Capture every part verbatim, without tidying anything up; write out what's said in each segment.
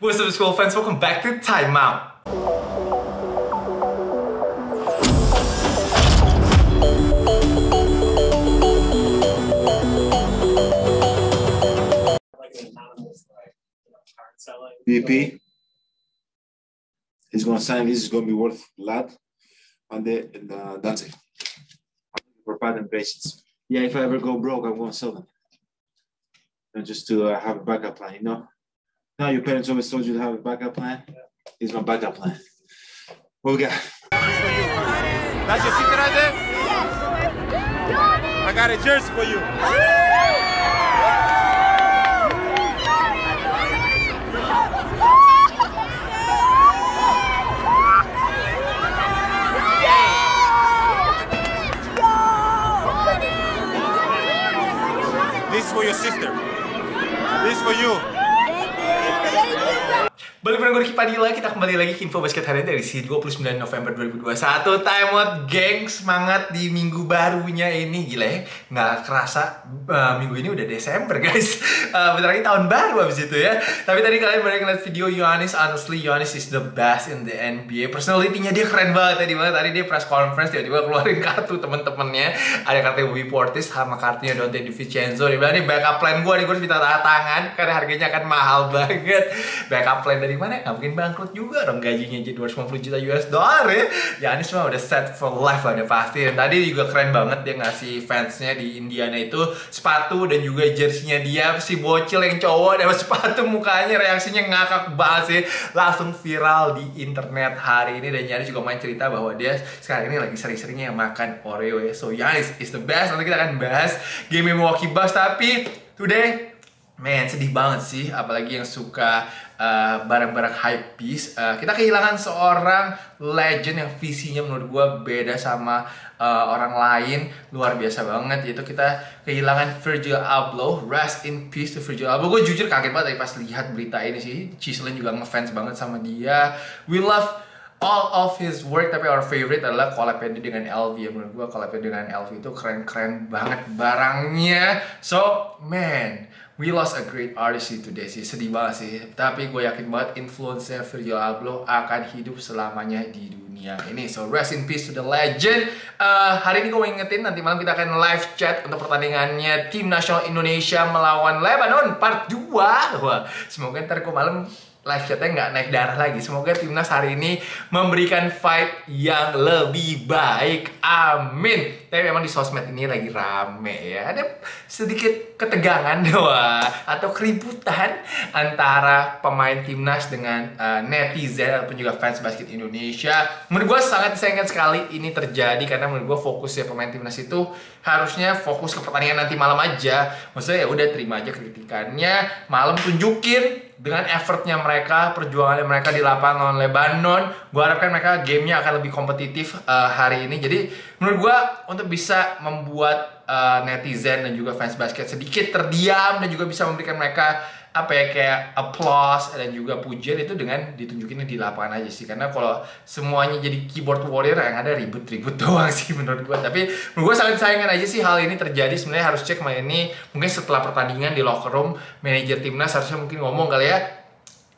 What's up, school fans? Welcome back to Time Out. B P, he's gonna sign. This is gonna be worth a lot. And the, the Dante for patent patience. Yeah, if I ever go broke, I'm gonna sell them. And just to uh, have a backup plan, you know. Now your parents always told you to have a backup plan. Yeah. Here's my backup plan. What we got? That's your secret right there? Yes. I got a jersey for you. Yeah. This is for your sister. This is for you. Balik bareng gue Riki Padilla, kita kembali lagi ke Info Basket harian dari si dua puluh sembilan November dua ribu dua puluh satu. Time out, geng, semangat di minggu barunya ini. Gila ya, nggak kerasa uh, minggu ini udah Desember guys. uh, Bentar lagi tahun baru abis itu ya. Tapi tadi kalian baru ngeliat video Giannis. Honestly, Giannis is the best in the N B A. Personality-nya dia keren banget tadi banget. Tadi dia press conference, tiba-tiba keluarin kartu temen-temennya. Ada kartu Bobby Portis sama kartunya Dante DiVincenzo. Dia bilang, ini backup plan gue, nih gue harus minta tanda tangan karena harganya akan mahal banget. Backup plan dari mana? Nggak mungkin bangkrut juga dong, gajinya jadi dua ratus lima puluh juta US dollar ya. Giannis mah udah set for life lah, udah pasti. Dan tadi juga keren banget dia ngasih fansnya di Indiana itu sepatu dan juga jersinya dia. Si bocil yang cowok dapat sepatu, mukanya reaksinya ngakak banget sih. Langsung viral di internet hari ini. Dan Giannis juga main cerita bahwa dia sekarang ini lagi sering-seringnya makan Oreo ya. So Giannis is the best. Nanti kita akan bahas game Milwaukee Bucks. Tapi today, man, sedih banget sih, apalagi yang suka uh, barang-barang hype piece. Uh, kita kehilangan seorang legend yang visinya menurut gue beda sama uh, orang lain, luar biasa banget. Yaitu kita kehilangan Virgil Abloh. Rest in peace to Virgil Abloh. Gue jujur kaget banget tadi pas lihat berita ini sih. Cislin juga ngefans banget sama dia. We love all of his work, tapi our favorite adalah collab-nya dengan L V. Ya, menurut gue collab-nya dengan L V itu keren-keren banget barangnya. So, man, we lost a great artist today sih, sedih banget sih. Tapi gue yakin banget influencer Virgil Abloh akan hidup selamanya di dunia ini. So rest in peace to the legend. Uh, hari ini gue mau ingetin, nanti malam kita akan live chat untuk pertandingannya tim nasional Indonesia melawan Lebanon part dua. Wah, semoga ntar gue malam live chatnya nggak naik darah lagi. Semoga timnas hari ini memberikan fight yang lebih baik. Amin. Tapi memang di sosmed ini lagi rame ya. Ada sedikit ketegangan doang atau keributan antara pemain timnas dengan uh, netizen ataupun juga fans basket Indonesia. Menurut gue sangat disayangkan sekali ini terjadi, karena menurut gue fokusnya pemain timnas itu harusnya fokus ke pertandingan nanti malam aja. Maksudnya ya udah terima aja kritikannya, malam tunjukin dengan effortnya mereka, perjuangannya mereka di lapangan lawan Lebanon. Gue harapkan mereka gamenya akan lebih kompetitif uh, hari ini. Jadi menurut gue untuk bisa membuat uh, netizen dan juga fans basket sedikit terdiam dan juga bisa memberikan mereka apa ya, kayak applause dan juga pujian itu dengan ditunjukinnya di lapangan aja sih. Karena kalau semuanya jadi keyboard warrior, yang ada ribut-ribut doang sih menurut gue. Tapi menurut gue sangat sayangkan aja sih hal ini terjadi. Sebenarnya harus cek main ini mungkin setelah pertandingan di locker room, manajer timnas harusnya mungkin ngomong kali ya,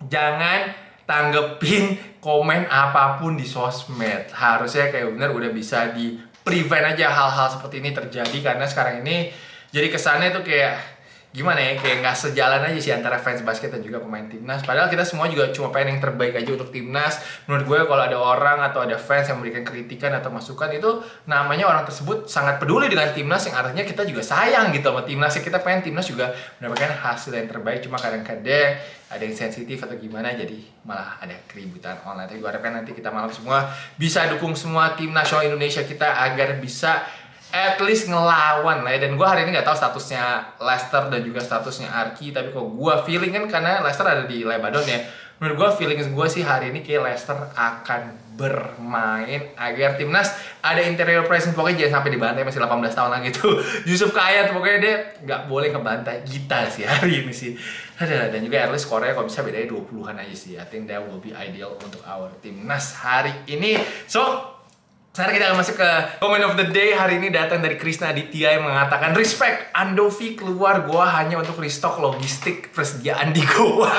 jangan tanggepin komen apapun di sosmed. Harusnya kayak bener udah bisa di prevent aja hal-hal seperti ini terjadi, karena sekarang ini jadi kesannya tuh kayak gimana ya, kayak nggak sejalan aja sih antara fans basket dan juga pemain timnas. Padahal kita semua juga cuma pengen yang terbaik aja untuk timnas. Menurut gue kalau ada orang atau ada fans yang memberikan kritikan atau masukan, itu namanya orang tersebut sangat peduli dengan timnas, yang artinya kita juga sayang gitu sama timnas. Kita pengen timnas juga mendapatkan hasil yang terbaik. Cuma kadang-kadang ada yang sensitif atau gimana, jadi malah ada keributan online. Tapi gue harapkan nanti kita malam semua bisa dukung semua tim nasional Indonesia kita agar bisa at least ngelawan lah ya. Dan gue hari ini nggak tahu statusnya Lester dan juga statusnya Arki, tapi kok gue feeling kan, karena Lester ada di Lebanon ya, menurut gue feeling gue sih hari ini kayak Lester akan bermain agar timnas ada interior presence. Pokoknya jangan sampai dibantai, masih delapan belas tahun lagi tuh Yusuf Kayat. Pokoknya dia nggak boleh ngebantai kita sih hari ini sih. Dan juga at least Korea kalau bisa bedanya dua puluhan aja sih. I think that will be ideal untuk our timnas hari ini. So Sekarang kita akan masuk ke Comment of the Day. Hari ini datang dari Krishna Aditya yang mengatakan, respect, Andovi keluar gua hanya untuk restock logistik persediaan di gua.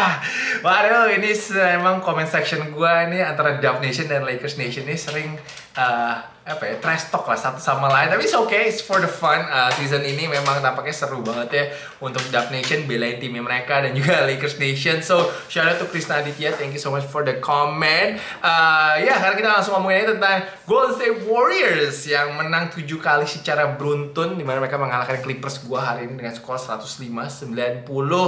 Waduh, ini memang comment section gua ini antara Dove Nation dan Lakers Nation ini sering uh, apa ya, trash talk lah satu sama lain. Tapi it's okay, it's for the fun. uh, Season ini memang tampaknya seru banget ya untuk Dove Nation belain timnya mereka dan juga Lakers Nation. So, shout out to Krishna Aditya, thank you so much for the comment. uh, Ya, yeah, karena kita langsung ngomongin tentang Golden Warriors yang menang tujuh kali secara beruntun, dimana mereka mengalahkan Clippers gua hari ini dengan skor seratus lima sembilan puluh.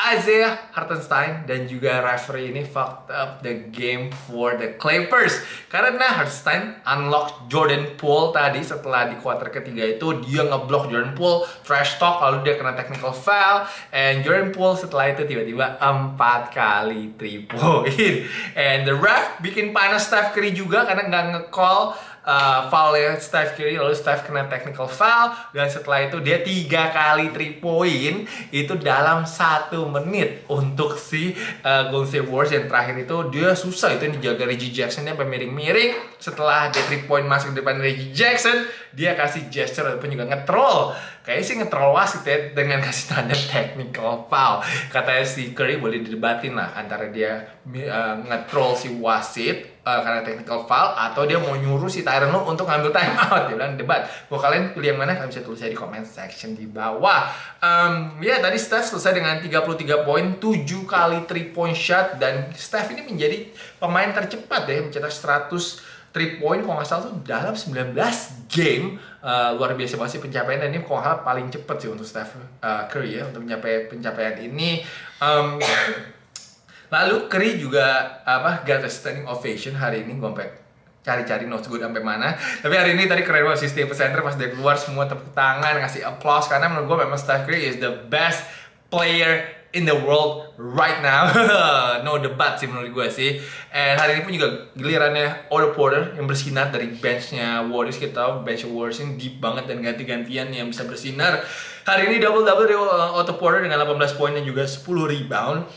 Isaiah Hartenstein dan juga referee ini fucked up the game for the Clippers, karena Hartenstein unlock Jordan Poole tadi setelah di quarter ketiga itu dia ngeblock Jordan Poole, trash talk, lalu dia kena technical foul, and Jordan Poole setelah itu tiba-tiba empat kali three point, and the ref bikin panas Steph Curry juga karena nggak nge-call Uh, foulnya Steph Curry, lalu Steph kena technical foul, dan setelah itu dia tiga kali three point itu dalam satu menit untuk si uh, Golden State Warriors. Yang terakhir itu dia susah, itu yang dijaga Reggie Jackson, dia miring-miring. Setelah dia three point masuk ke depan Reggie Jackson, dia kasih gesture ataupun juga nge-troll, kayaknya sih nge-troll wasit ya, dengan kasih tanda technical foul. Katanya si Curry boleh didebatin lah antara dia uh, nge-troll si wasit Uh, karena technical foul, atau dia mau nyuruh si Tyronn Lue untuk ngambil time out. Dia bilang debat, mau kalian pilih yang mana? Kalian bisa tulis di comment section di bawah. um, Ya, yeah, tadi Steph selesai dengan tiga puluh tiga poin, tujuh kali three point shot, dan Steph ini menjadi pemain tercepat ya, mencetak seratus three point kalau nggak salah tuh dalam sembilan belas game. Uh, luar biasa banget sih pencapaian, dan ini kalau hal paling cepet sih untuk Steph uh, Curry ya untuk mencapai pencapaian ini. um, Lalu Curry juga apa got a standing ovation hari ini. Gue sampai cari-cari notes gue sampai mana. Tapi hari ini tadi keren banget si Stephen Curry pas dia keluar semua tepuk tangan, ngasih applause, karena menurut gue memang Steph Curry is the best player in the world right now. No debat sih menurut gue sih. And hari ini pun juga gilirannya Otto Porter yang bersinar dari benchnya Warriors. Kita tahu bench Warriors ini deep banget dan ganti-gantian yang bisa bersinar. Hari ini double-double dari Otto Porter dengan delapan belas poin dan juga sepuluh rebound.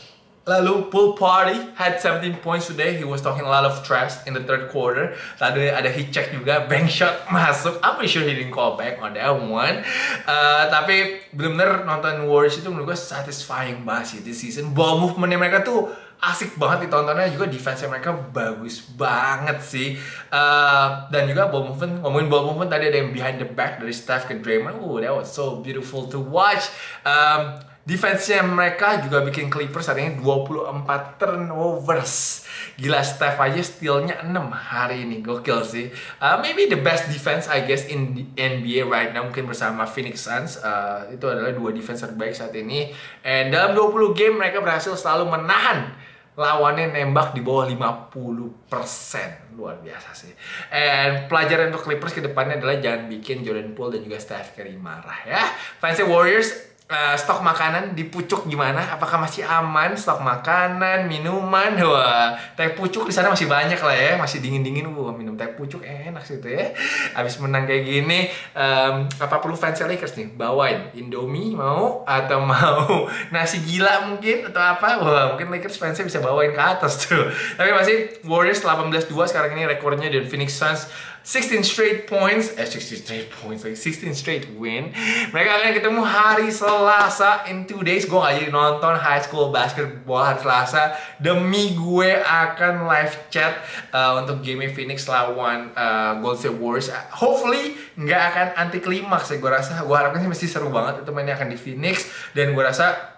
Lalu Pool Party had seventeen points today. He was talking a lot of trash in the third quarter. Tadi ada hit check juga, bank shot masuk. I'm pretty sure he didn't call back on that one. Uh, tapi bener-bener nonton Warriors itu menurut gue satisfying banget sih this season. Ball movementnya mereka tuh asik banget ditontonnya, juga defense mereka bagus banget sih. Uh, dan juga ball movement, ngomongin ball movement tadi ada yang behind the back dari Steph ke Draymond. Oh, that was so beautiful to watch. Um, Defense-nya mereka juga bikin Clippers hari ini dua puluh empat turnovers. Gila, Steph aja steal-nya enam hari ini, gokil sih. uh, Maybe the best defense I guess in the N B A right now, mungkin bersama Phoenix Suns. uh, Itu adalah dua defense terbaik saat ini. And dalam dua puluh game mereka berhasil selalu menahan lawannya nembak di bawah lima puluh persen. Luar biasa sih. And pelajaran untuk Clippers ke depannya adalah jangan bikin Jordan Poole dan juga Steph Curry marah ya. Fancy Warriors, Uh, stok makanan di pucuk gimana? Apakah masih aman stok makanan, minuman? Wah, teh pucuk di sana masih banyak lah ya, masih dingin-dingin. Wah, minum teh pucuk enak sih itu ya. Habis menang kayak gini, um, apa perlu fans Lakers nih bawain Indomie mau atau mau nasi gila mungkin atau apa? Wah, mungkin Lakers fansnya bisa bawain ke atas tuh. Tapi masih Warriors delapan belas dua sekarang ini rekornya, dan Phoenix Suns sixteen straight points, eh sixteen straight points, like sixteen straight win. Mereka akan ketemu hari Selasa in two days. Gue gak jadi nonton High School Basketball hari Selasa demi gue akan live chat uh, untuk game Phoenix lawan uh, Golden State Warriors. Hopefully nggak akan anti klimaks ya. Gue rasa, gue harapkan sih mesti seru banget itu mainnya akan di Phoenix, dan gue rasa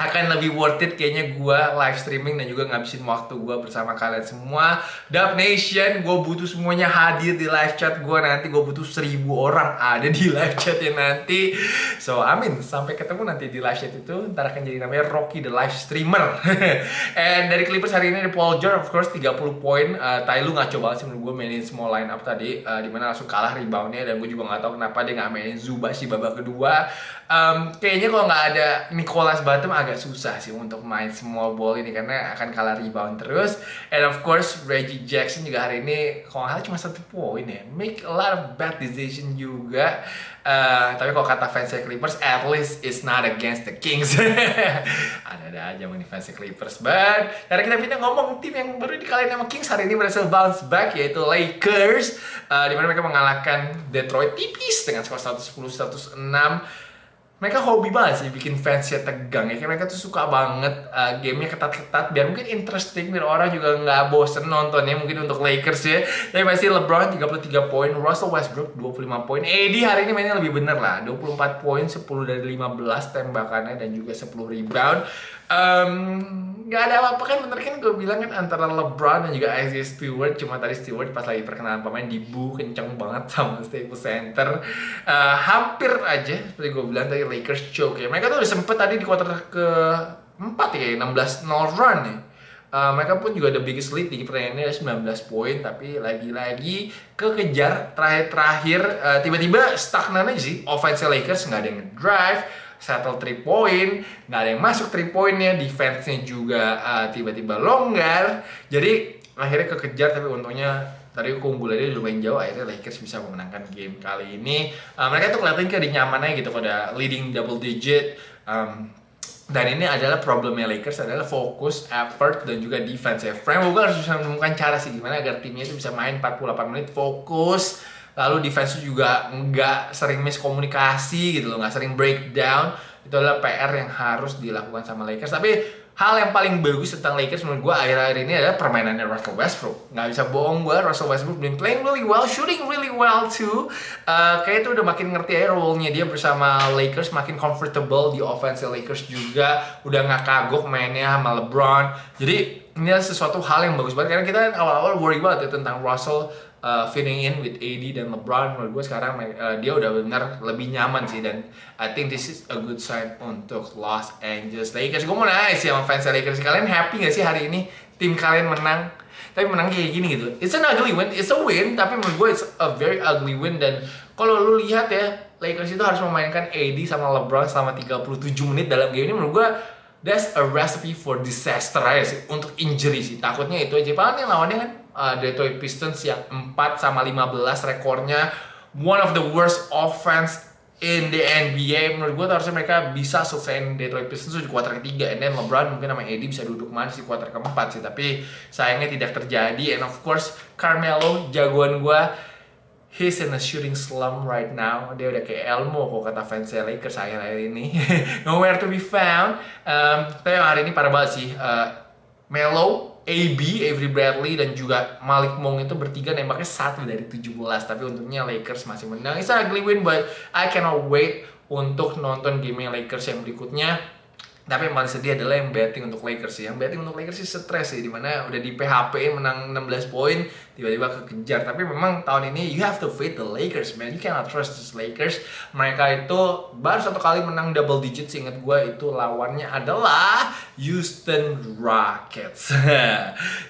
akan lebih worth it kayaknya gue live streaming dan juga ngabisin waktu gue bersama kalian semua. Dub Nation, gue butuh semuanya hadir di live chat gue nanti. Gue butuh seribu orang ada di live chatnya nanti. So, amin. Sampai ketemu nanti di live chat itu. Ntar akan jadi namanya Rocky the Live Streamer. And dari Clippers hari ini ada Paul George, of course, tiga puluh poin. Uh, Tai Lu ngaco banget sih menurut gue mainin semua line up tadi. Uh, dimana langsung kalah reboundnya, dan gue juga gak tahu kenapa dia gak mainin Zubac di babak kedua. Um, kayaknya kalau gak ada Nicholas Batum agak agak susah sih untuk main semua ball ini karena akan kalah rebound terus. And of course Reggie Jackson juga hari ini kalau nggak salah cuma satu poin ya, make a lot of bad decision juga. Uh, tapi kalau kata fansnya Clippers, at least it's not against the Kings. Ada-ada aja mengenai fansnya Clippers. But karena kita pindah ngomong tim yang baru dikalahin sama Kings hari ini berhasil bounce back, yaitu Lakers, uh, di mana mereka mengalahkan Detroit tipis dengan skor seratus sepuluh seratus enam. Mereka hobi banget sih bikin fansnya tegang ya, mereka tuh suka banget uh, gamenya ketat-ketat biar mungkin interesting, biar orang juga nggak bosen nontonnya mungkin untuk Lakers ya. Tapi pasti LeBron tiga puluh tiga poin, Russell Westbrook dua puluh lima poin, A D hari ini mainnya lebih bener lah, dua puluh empat poin, sepuluh dari lima belas tembakannya dan juga sepuluh rebound. Um, gak ada apa-apa kan, bener kan gue bilang kan antara LeBron dan juga Isaiah Stewart. Cuma tadi Stewart pas lagi perkenalan pemain dibu kenceng banget sama Staples Center. uh, Hampir aja seperti gue bilang tadi Lakers choke ya. Mereka tuh udah sempet tadi di kuarter keempat ya, enam belas nol run ya. Uh, mereka pun juga the biggest lead di pertandingannya sembilan belas poin, tapi lagi-lagi kekejar terakhir-terakhir. uh, Tiba-tiba stagnan aja sih offense Lakers, nggak ada yang drive, settle three point, nggak ada yang masuk three pointnya, defense-nya juga tiba-tiba uh, longgar. Jadi akhirnya kekejar, tapi untungnya tadi keunggulannya lumayan jauh, akhirnya Lakers bisa memenangkan game kali ini. Uh, mereka tuh kelihatan kayak nyamannya gitu, pada leading double digit. Um, dan ini adalah problemnya Lakers, adalah fokus, effort, dan juga defense ya. Frank Vogel harus bisa menemukan cara sih gimana agar timnya itu bisa main empat puluh delapan menit fokus, lalu defense juga nggak sering miskomunikasi gitu loh, nggak sering breakdown. Itu adalah P R yang harus dilakukan sama Lakers. Tapi hal yang paling bagus tentang Lakers menurut gue akhir-akhir ini adalah permainannya Russell Westbrook. Nggak bisa bohong gue, Russell Westbrook been playing really well, shooting really well too. Uh, kayak itu udah makin ngerti aja role-nya dia bersama Lakers, makin comfortable di offense Lakers juga. Udah nggak kagok mainnya sama LeBron. Jadi ini adalah sesuatu hal yang bagus banget. Karena kita awal-awal worry banget ya tentang Russell Uh, fitting in with A D dan LeBron. Menurut gue sekarang uh, dia udah benar lebih nyaman sih, dan I think this is a good sign untuk Los Angeles Lakers. Gue mau nanya sih sama fans Lakers, kalian happy gak sih hari ini tim kalian menang? Tapi menang kayak gini gitu, it's an ugly win, it's a win, tapi menurut gue it's a very ugly win. Dan kalau lu lihat ya, Lakers itu harus memainkan A D sama LeBron selama tiga puluh tujuh menit dalam game ini. Menurut gue that's a recipe for disaster aja sih, untuk injury sih, takutnya itu aja. Padahal yang lawannya kan Uh, Detroit Pistons yang empat sama lima belas rekornya, one of the worst offense in the N B A. Menurut gue harusnya mereka bisa selesaiin Detroit Pistons di kuarter ketiga, and then LeBron mungkin sama A D bisa duduk manis di kuarter keempat sih, tapi sayangnya tidak terjadi. And of course Carmelo jagoan gue, he's in a shooting slump right now. Dia udah kayak Elmo kok kata fans Lakers akhir-akhir ini. Nowhere to be found. um, Tapi hari ini parah banget sih. uh, Melo, A B, Avery Bradley, dan juga Malik Monk itu bertiga nembaknya satu dari tujuh belas. Tapi untungnya Lakers masih menang. It's an ugly win, but I cannot wait untuk nonton game Lakers yang berikutnya. Tapi yang paling sedih adalah yang betting untuk Lakers sih. Yang betting untuk Lakers sih stres sih, dimana udah di P H P menang enam belas poin, tiba-tiba kekejar. Tapi memang tahun ini you have to fade the Lakers, man. You cannot trust these Lakers. Mereka itu baru satu kali menang double digit, seingat gue itu lawannya adalah Houston Rockets.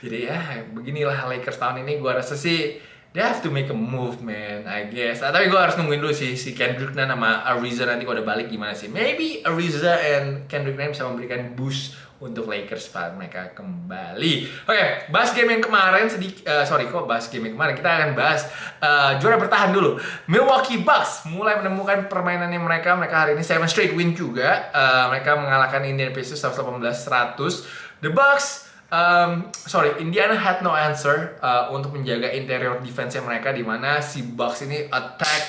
Jadi ya beginilah Lakers tahun ini. Gue rasa sih they have to make a move, man, I guess. ah, Tapi gue harus nungguin dulu sih si Kendrick Nunn sama Ariza nanti kalau udah balik gimana sih. Maybe Ariza and Kendrick Nunn bisa memberikan boost untuk Lakers saat mereka kembali. Oke, okay, bahas game yang kemarin sedikit. Uh, sorry kok bahas game yang kemarin, kita akan bahas uh, juara bertahan dulu. Milwaukee Bucks mulai menemukan permainannya mereka. Mereka hari ini seven straight win juga. uh, Mereka mengalahkan Indiana Pacers seratus delapan belas seratus. The Bucks, Um, sorry, Indiana had no answer uh, untuk menjaga interior defense-nya mereka, di mana si Bucks ini attack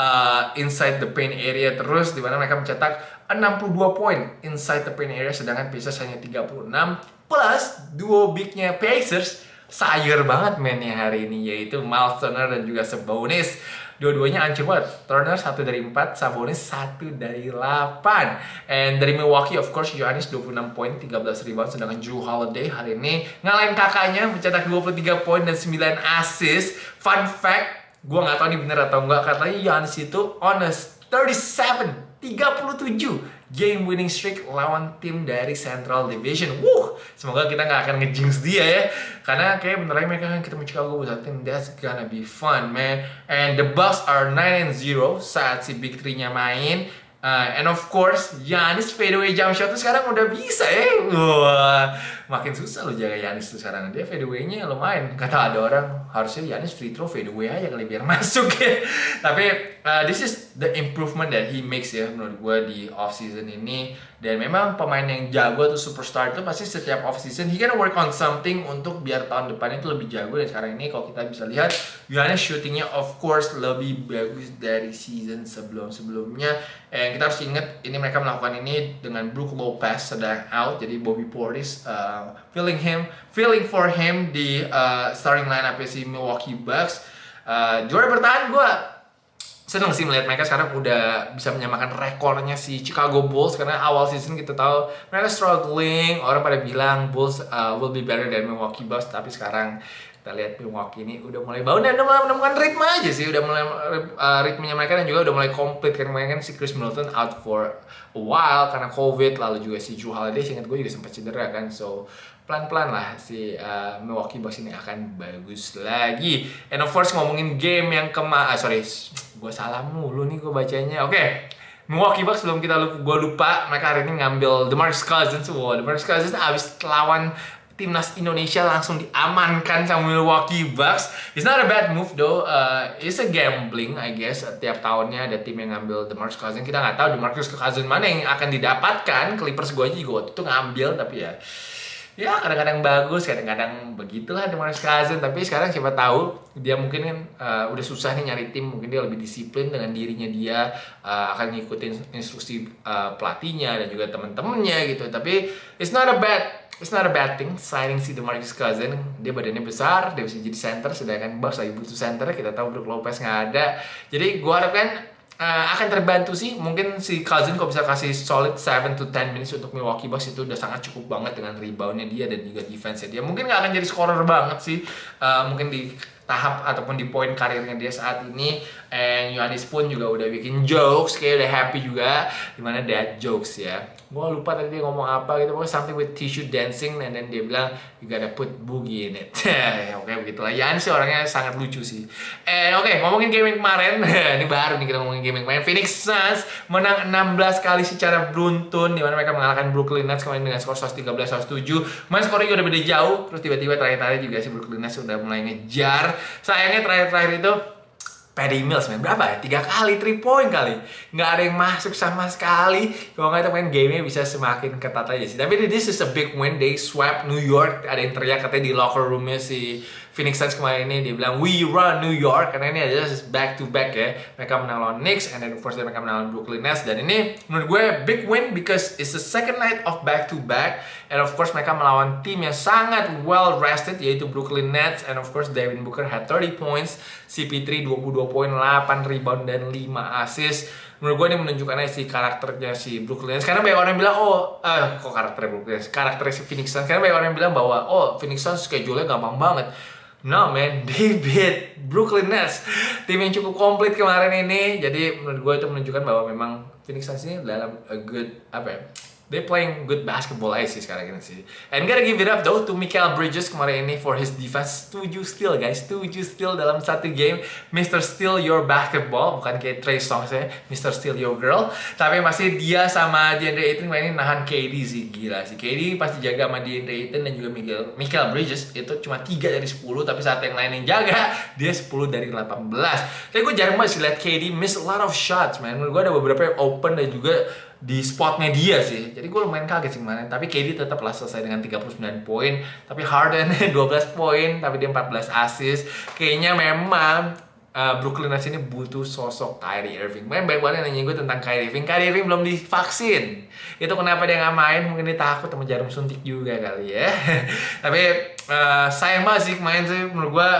uh, inside the paint area terus, di mana mereka mencetak enam puluh dua poin inside the paint area, sedangkan Pacers hanya tiga puluh enam. Plus duo big-nya Pacers sayur banget mainnya hari ini, yaitu Miles Turner dan juga Sabonis. Dua-duanya ancur banget. Turner satu dari empat, Sabonis satu dari delapan. And dari Milwaukee of course Giannis dua puluh enam poin, tiga belas rebound, sedangkan Jrue Holiday hari ini ngalahin kakaknya mencetak dua puluh tiga poin dan sembilan assist. Fun fact, gue gak tau ini bener atau enggak, katanya Giannis itu on a thirty-seven thirty-seven game winning streak lawan tim dari Central Division. Wuh, semoga kita nggak akan nge-jinx dia ya, karena kayak beneran mereka kan ketemu Chicago Bulls. I think that's gonna be fun, man. And the Bucks are nine and zero saat si Big three-nya main. Uh, and of course, Giannis fadeaway jump shot tuh sekarang udah bisa ya. Wah, makin susah loh jaga Giannis tuh sekarang. Dia fadeaway-nya lumayan. Kata ada orang, harusnya Giannis free throw fadeaway aja kali biar masuk ya. Tapi uh, this is the improvement that he makes ya menurut gue di off season ini. Dan memang pemain yang jago atau superstar tuh pasti setiap off season he can work on something untuk biar tahun depannya itu lebih jago. Dan sekarang ini kalau kita bisa lihat, Giannis shootingnya of course lebih bagus dari season sebelum-sebelumnya. And kita harus ingat, ini mereka melakukan ini dengan Brook Lopez sedang out, jadi Bobby Portis uh, feeling him, feeling for him di uh, starting lineup si Milwaukee Bucks. Uh, juara bertahan, gue seneng sih melihat mereka sekarang udah bisa menyamakan rekornya si Chicago Bulls, karena awal season kita tahu mereka struggling, orang pada bilang Bulls uh, will be better than Milwaukee Bucks, tapi sekarang kita lihat Milwaukee ini udah mulai bangun dan udah mulai menemukan ritme aja sih, udah mulai uh, ritmenya mereka dan juga udah mulai komplit. Karena kemarin kan si Chris Middleton out for a while karena COVID, lalu juga si Jrue Holiday seingat gue juga sempat cedera kan, so pelan-pelan lah si uh, Milwaukee Bucks ini akan bagus lagi. And of course ngomongin game yang kema, ah, sorry, gue salah mulu nih gue bacanya. Oke, okay. Milwaukee Bucks sebelum kita lupa, gue lupa mereka hari ini ngambil DeMarcus Cousins. Wow, DeMarcus Cousins abis lawan timnas Indonesia langsung diamankan sama Milwaukee Bucks. It's not a bad move though. Uh, it's a gambling, I guess. Tiap tahunnya ada tim yang ngambil DeMarcus Cousins. Kita nggak tahu DeMarcus Cousins mana yang akan didapatkan. Clippers gue aja juga waktu itu ngambil, tapi ya, ya kadang-kadang bagus, kadang-kadang begitulah DeMarcus Cousins. Tapi sekarang siapa tahu dia mungkin kan uh, udah susah nih nyari tim, mungkin dia lebih disiplin dengan dirinya dia, uh, akan ngikutin instruksi uh, pelatihnya dan juga temen-temennya gitu. Tapi it's not a bad It's not a bad thing, signing si DeMarcus Cousins. Dia badannya besar, dia bisa jadi center, sedangkan Bucks lagi butuh center. Kita tahu Brook Lopez nggak ada. Jadi gue harapkan uh, akan terbantu sih. Mungkin si Cousins kalau bisa kasih solid seven to ten minutes untuk Milwaukee Bucks itu udah sangat cukup banget dengan reboundnya dia dan juga defense-nya dia. Mungkin nggak akan jadi scorer banget sih, uh, mungkin di tahap ataupun di poin karirnya dia saat ini. And Giannis pun juga udah bikin jokes, kayak udah happy juga, dimana dad jokes ya. Gua lupa tadi dia ngomong apa gitu, pokoknya something with tissue dancing, and then dia bilang you gotta put boogie in it. Oke, okay, begitulah. Giannis sih orangnya sangat lucu sih. And oke, okay, ngomongin game yang kemarin. Ini baru nih kita ngomongin game yang kemarin. Phoenix Suns menang enam belas kali secara beruntun, dimana mereka mengalahkan Brooklyn Nets kemarin dengan skor seratus tiga belas seratus tujuh. Main skornya juga udah beda jauh. Terus tiba-tiba terakhir-terakhir juga si Brooklyn Nets udah mulai ngejar. Sayangnya terakhir-terakhir itu Paddy Mills main berapa ya? Tiga kali three point kali, nggak ada yang masuk sama sekali. Kalau nggak temen gamenya bisa semakin ketat aja sih. Tapi this is a big win, they swept New York. Ada yang teriak katanya di locker roomnya si Phoenix Suns kemarin ini, dia bilang we run New York, karena ini adalah back to back ya. Mereka menang lawan Knicks, and then of course mereka menang lawan Brooklyn Nets. Dan ini menurut gue big win because it's the second night of back to back, and of course mereka melawan tim yang sangat well rested yaitu Brooklyn Nets. And of course Devin Booker had thirty points, C P three dua puluh dua poin, delapan rebound dan lima assist. Menurut gue ini menunjukkan aja si karakternya si Brooklyn Nets. Karena banyak orang yang bilang, oh, eh, kok karakternya Brooklyn Nets? Karakternya si Phoenix Suns. Karena banyak orang yang bilang bahwa, oh, Phoenix Suns schedule-nya gampang banget. No man, they beat Brooklyn Nets, tim yang cukup komplit kemarin ini. Jadi menurut gue itu menunjukkan bahwa memang Phoenix Suns ini dalam a good, apa ya, they playing good basketball aja sih sekarang ini sih. And gotta give it up though to Mikal Bridges kemarin ini for his defense. Seven steal guys, seven steal dalam satu game. Mister Steal Your Basketball, bukan kayak Trey Songz ya, Mister Steal Your Girl. Tapi masih dia sama DeAndre Ayton ini nahan K D sih, gila sih. K D pasti jaga sama DeAndre Ayton dan juga Mikal, Mikal Bridges itu cuma tiga dari sepuluh, tapi saat yang lain yang jaga dia sepuluh dari delapan belas. Tapi gue jarang banget sih liat K D miss a lot of shots man. Menurut gue ada beberapa yang open dan juga di spotnya dia sih, jadi gue lumayan kaget sih kemarin. Tapi K D tetaplah selesai dengan tiga puluh sembilan poin, tapi Harden dua belas poin, tapi dia empat belas assist. Kayaknya memang uh, Brooklyn Nets ini butuh sosok Kyrie Irving. Main banyak banget yang nanya gue tentang Kyrie Irving. Kyrie Irving belum divaksin, itu kenapa dia nggak main? Mungkin dia takut sama jarum suntik juga kali ya. Tapi uh, sayang banget sih kemarin sih menurut gue.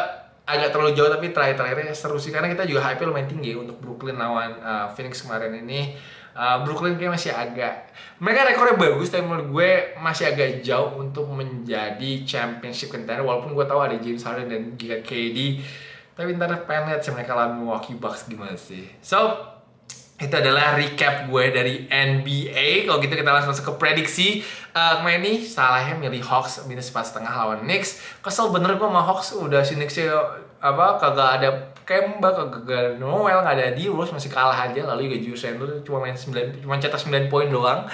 Agak terlalu jauh, tapi terakhir-terakhirnya seru sih. Karena kita juga hype lumayan tinggi untuk Brooklyn lawan uh, Phoenix kemarin ini. uh, Brooklyn kayak masih agak, mereka rekornya bagus, tapi menurut gue masih agak jauh untuk menjadi championship contender. Walaupun gue tahu ada James Harden dan juga K D, tapi ntar pengen lihat sih mereka lawan Milwaukee Bucks gimana sih. So Itu adalah recap gue dari N B A. Kalau gitu kita langsung masuk ke prediksi. Uh, kemarin nih salahnya milih Hawks minus empat setengah lawan Knicks. Kesel bener gue sama Hawks, udah si Knicks apa kagak ada Kemba, kagak Noel, nggak ada D-Rose, masih kalah aja. Lalu juga Jusen tuh cuma main sembilan, cuma cetak sembilan poin doang.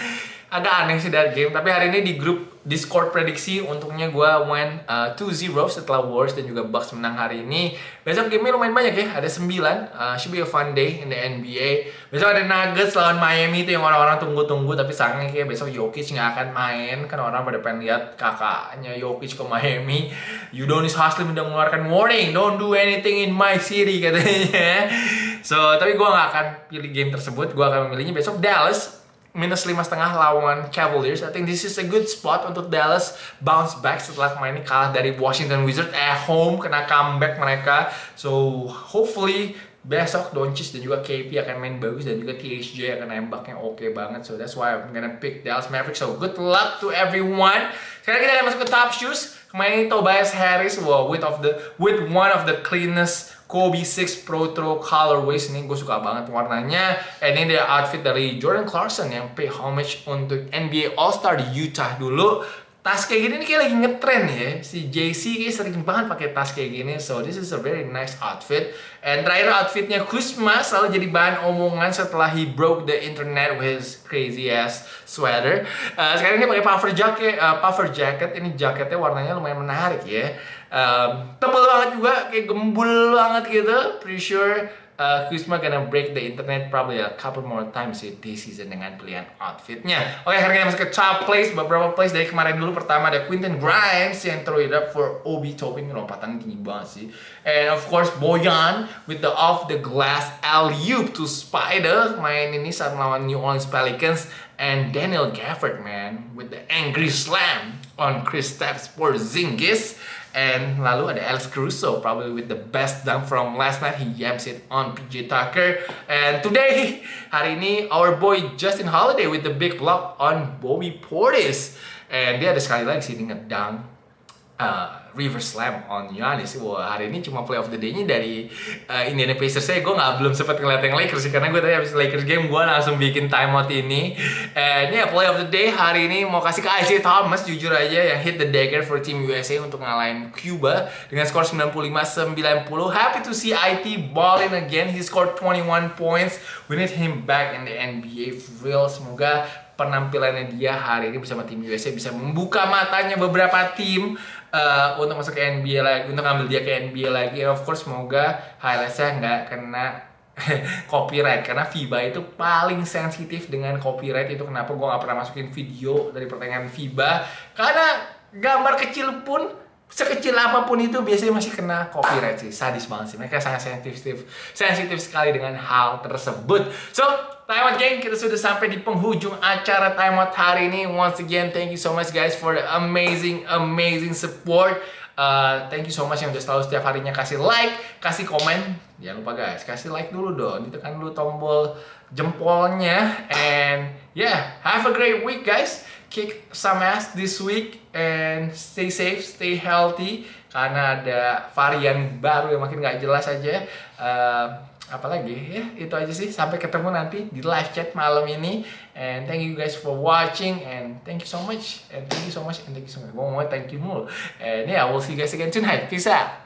Agak aneh sih dari game, tapi hari ini di grup Discord prediksi untungnya gue win uh, two zero setelah Warriors dan juga Bucks menang hari ini. Besok game-nya lumayan banyak ya, ada sembilan, uh, should be a fun day in the N B A. Besok ada Nuggets lawan Miami, itu yang orang-orang tunggu-tunggu, tapi sayangnya kayak besok Jokic nggak akan main, kan orang pada pengen lihat kakaknya Jokic ke Miami. Udonis Haslem udah mengeluarkan warning, don't do anything in my city katanya. So, tapi gue nggak akan pilih game tersebut, gue akan memilihnya besok Dallas minus lima setengah lawan Cavaliers. I think this is a good spot untuk Dallas bounce back setelah kemarin kalah dari Washington Wizards at home, kena comeback mereka. So hopefully besok Doncic dan juga K P akan main bagus dan juga T H J akan nembaknya oke okay banget. So that's why I'm gonna pick Dallas Mavericks. So good luck to everyone. Sekarang kita akan masuk ke top shoes. Kemarin Tobias Harris wow, with of the with one of the cleanest Kobe six Pro Throw colorways. Ini gue suka banget warnanya. And ini ada outfit dari Jordan Clarkson yang pay homage untuk N B A All-Star di Utah dulu. Tas kayak gini nih kayak lagi ngetrend ya. Si J C kayak sering banget pakai tas kayak gini. So this is a very nice outfit. And terakhir outfitnya Kuzma selalu jadi bahan omongan setelah he broke the internet with his crazy ass sweater. Uh, sekarang ini pakai puffer jacket. Uh, puffer jacket ini jaketnya warnanya lumayan menarik ya. Um, tebel banget juga, kayak gembul banget gitu. Pretty sure uh, Kuzma gonna break the internet probably a couple more times sih this season dengan pilihan outfitnya. Oke, okay, sekarang kita masuk ke top place. Beberapa place dari kemarin dulu. Pertama ada Quentin Grimes yang throw it up for Obi Toppin. Lompatan tinggi banget sih. And of course Bojan with the off the glass alley-oop to Spider. Main ini saat melawan New Orleans Pelicans. And Daniel Gafford man with the angry slam on Kristaps Porzingis. And lalu ada Alex Caruso, probably with the best dunk from last night. He yams it on P J Tucker. And today, hari ini, our boy Justin Holiday with the big block on Bobby Portis. And dia ada sekali lagi sini ngedunk uh, reverse slam on Giannis. Wah, hari ini cuma play of the day-nya dari uh, Indiana Pacers. Saya gue nggak belum sempat ngeliat yang Lakers sih, karena gue tadi habis Lakers game gue langsung bikin timeout ini. And ya yeah, play of the day hari ini mau kasih ke Isaiah Thomas jujur aja yang hit the dagger for Team U S A untuk ngalahin Cuba dengan skor sembilan puluh lima sembilan puluh. Happy to see I T balling again. He scored twenty-one points. We need him back in the N B A for real. Semoga penampilannya dia hari ini bersama tim U S A bisa membuka matanya beberapa tim uh, untuk masuk ke N B A lagi, untuk ngambil dia ke N B A lagi. And of course semoga highlights-nya nggak kena copyright karena FIBA itu paling sensitif dengan copyright. Itu kenapa gue nggak pernah masukin video dari pertandingan FIBA karena gambar kecil pun sekecil apapun itu biasanya masih kena copyright sih. Sadis banget sih, mereka sangat sensitif sensitif sekali dengan hal tersebut. So Time Out Gang, kita sudah sampai di penghujung acara Time Out hari ini. Once again, thank you so much guys for the amazing amazing support. Uh, thank you so much yang udah selalu setiap harinya kasih like, kasih komen. Jangan lupa guys, kasih like dulu dong, ditekan dulu tombol jempolnya. And yeah, have a great week guys. Kick some ass this week and stay safe, stay healthy. Karena ada varian baru yang makin gak jelas aja. Uh, Apalagi ya, itu aja sih. Sampai ketemu nanti di live chat malam ini. And thank you guys for watching. And thank you so much. And thank you so much. And thank you so much. One more thank you more. And yeah, we'll see you guys again tonight. Peace out.